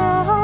love.